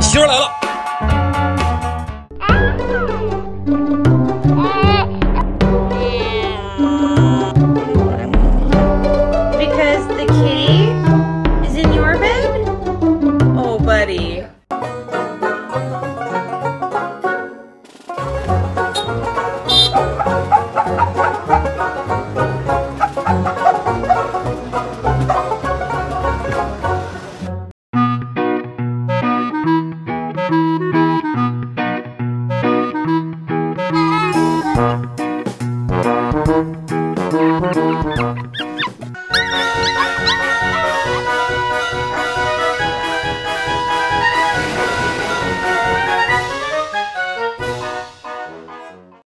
媳妇来了。